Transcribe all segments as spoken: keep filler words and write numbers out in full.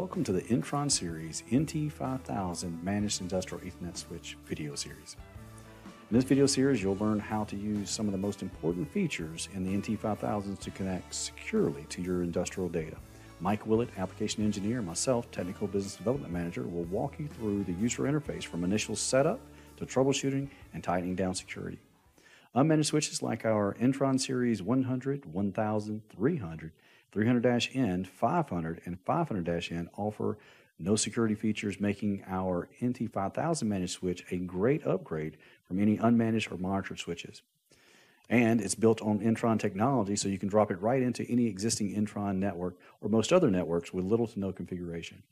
Welcome to the N-Tron series N T five thousand Managed Industrial Ethernet Switch video series. In this video series, you'll learn how to use some of the most important features in the N T five thousands to connect securely to your industrial data. Mike Willett, Application Engineer, and myself, Technical Business Development Manager, will walk you through the user interface from initial setup to troubleshooting and tightening down security. Unmanaged switches like our N-Tron series one hundred, one thousand, three hundred, three hundred N, five hundred, and five hundred N offer no security features, making our N T five thousand managed switch a great upgrade from any unmanaged or monitored switches. And it's built on N-Tron technology, so you can drop it right into any existing N-Tron network or most other networks with little to no configuration.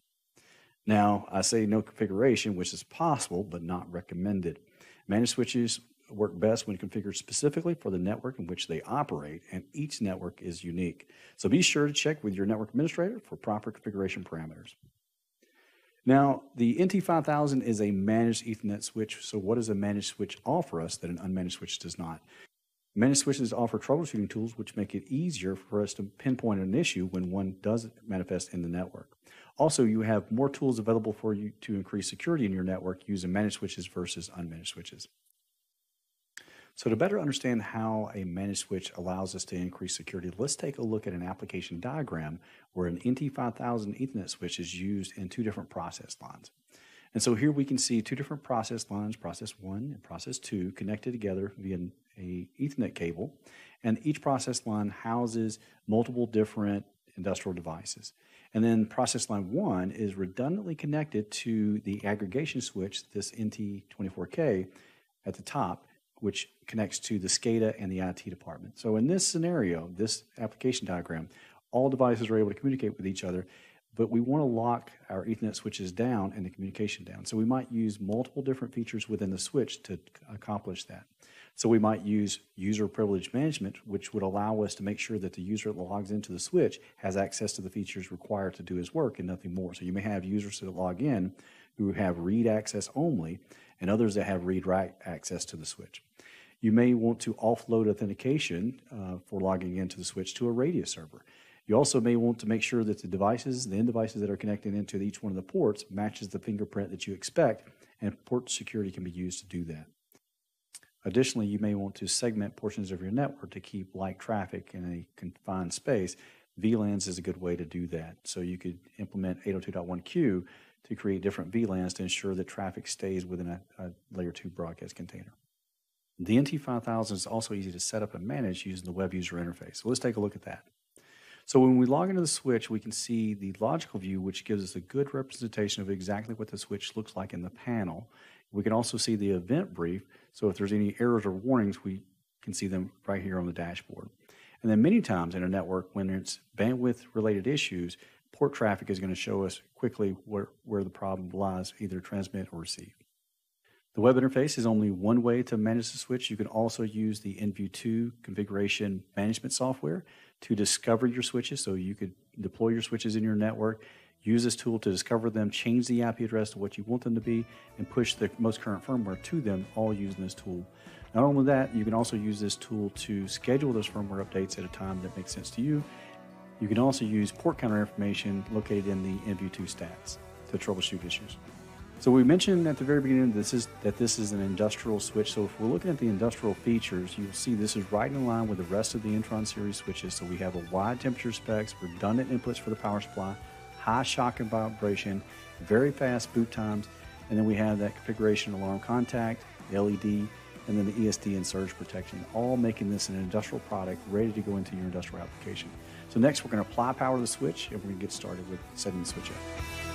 Now, I say no configuration, which is possible but not recommended. Managed switches work best when configured specifically for the network in which they operate, and each network is unique. So be sure to check with your network administrator for proper configuration parameters. Now, the N T five thousand is a managed Ethernet switch, so what does a managed switch offer us that an unmanaged switch does not? Managed switches offer troubleshooting tools which make it easier for us to pinpoint an issue when one doesn't manifest in the network. Also, you have more tools available for you to increase security in your network using managed switches versus unmanaged switches. So to better understand how a managed switch allows us to increase security, let's take a look at an application diagram where an N T five thousand Ethernet switch is used in two different process lines. And so here we can see two different process lines, process one and process two, connected together via an Ethernet cable. And each process line houses multiple different industrial devices. And then process line one is redundantly connected to the aggregation switch, this N T twenty-four K at the top, which connects to the SCADA and the I T department. So in this scenario, this application diagram, all devices are able to communicate with each other, but we want to lock our Ethernet switches down and the communication down. So we might use multiple different features within the switch to accomplish that. So we might use user privilege management, which would allow us to make sure that the user that logs into the switch has access to the features required to do his work and nothing more. So you may have users that log in who have read access only, and others that have read-write access to the switch. You may want to offload authentication uh, for logging into the switch to a radius server. You also may want to make sure that the devices, the end devices that are connected into each one of the ports matches the fingerprint that you expect, and port security can be used to do that. Additionally, you may want to segment portions of your network to keep like traffic in a confined space. V LANs is a good way to do that. So you could implement eight oh two dot one Q to create different V LANs to ensure that traffic stays within a, a layer two broadcast container. The N T five thousand is also easy to set up and manage using the web user interface. So let's take a look at that. So when we log into the switch, we can see the logical view, which gives us a good representation of exactly what the switch looks like in the panel. We can also see the event brief, so if there's any errors or warnings, we can see them right here on the dashboard. And then many times in a network, when it's bandwidth-related issues, port traffic is going to show us quickly where, where the problem lies, either transmit or receive. The web interface is only one way to manage the switch. You can also use the N View two configuration management software to discover your switches, so you could deploy your switches in your network, use this tool to discover them, change the I P address to what you want them to be, and push the most current firmware to them, all using this tool. Not only that, you can also use this tool to schedule those firmware updates at a time that makes sense to you. You can also use port counter information located in the N View two stats to troubleshoot issues. So we mentioned at the very beginning this is, that this is an industrial switch. So if we're looking at the industrial features, you'll see this is right in line with the rest of the N-Tron series switches. So we have a wide temperature specs, redundant inputs for the power supply, high shock and vibration, very fast boot times, and then we have that configuration alarm contact, the L E D, and then the E S D and surge protection, all making this an industrial product ready to go into your industrial application. So next, we're going to apply power to the switch, and we're going to get started with setting the switch up.